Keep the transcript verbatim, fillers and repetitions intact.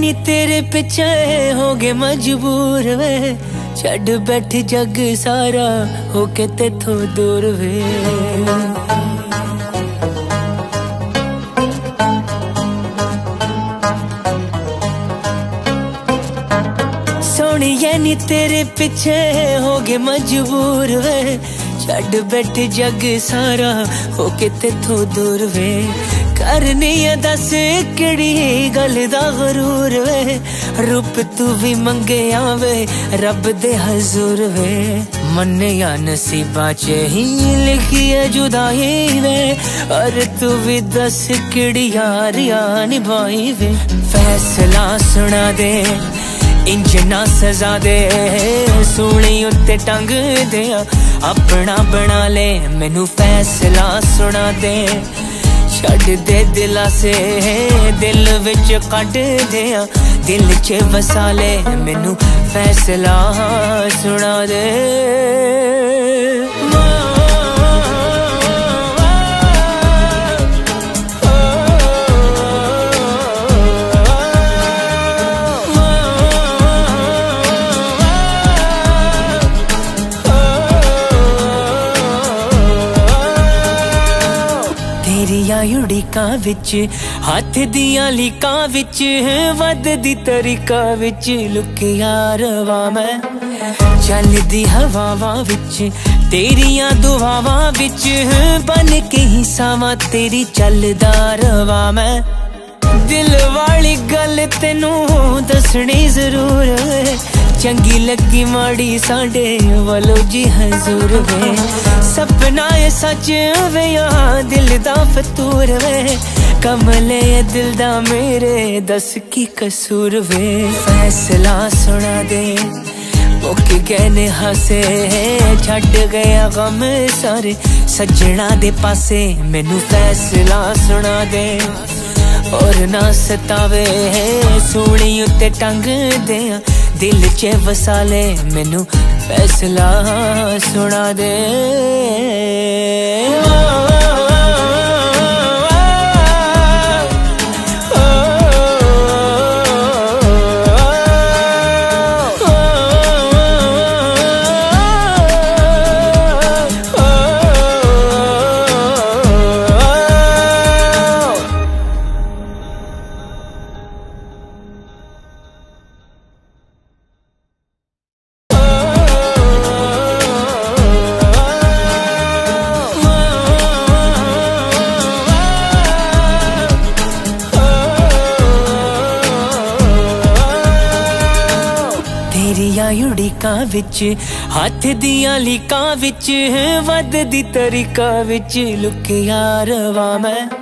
नी तेरे पिछे होगे मजबूर वे, छड़ बैठ जग सारा होके तेथों दूर वे। सोनी ये नी तेरे पिछे होगे मजबूर वे, छड़ बैठ जग सारा होके तेथों दूर वे। करनी है दस केड़ी गल दा गरूर वे, रूप तू भी मंगे आवे रब दे हजूर वे। मन्ने या नसीबा च ही लिखी है जुदाई वे, और तू भी दस केड़ी यारियां निभाई वे। फैसला सुना दे इंज ना सजा दे, सूली उत्ते टंग दे अपना बना ले। मैनू फैसला सुना दे छड़ दे दिला से, दिल विच कट दे दिल च वसाले। मैनू फैसला सुना दे। उड़ीका विच हाथ दिया लीका विच वद दी तरीका विच लुकिया रवा मैं, चल दी हवावा विच तेरिया दुआवा विच बन के ही सावा तेरी चलदा रवा मैं। दिल वाली गल तेनू दसनी जरूर है, चंगी लगी माड़ी साडे वालो जी हजूर वे। सपना है सच वे या दिल दा फतूर वे, कमले दिल दा मेरे दस की कसूर वे। फैसला सुना दे मुक गए ने हसे, छड़ गया गम सारे सजना दे पासे। मैनू फैसला सुना दे और ना सतावे, सूली उत्ते टंग दे दिल च वसाले। मैनू फैसला सुना दे। उड़ीका विच हाथ दिया लीका विच वद दी तरीका विच लुकिया रवा मैं,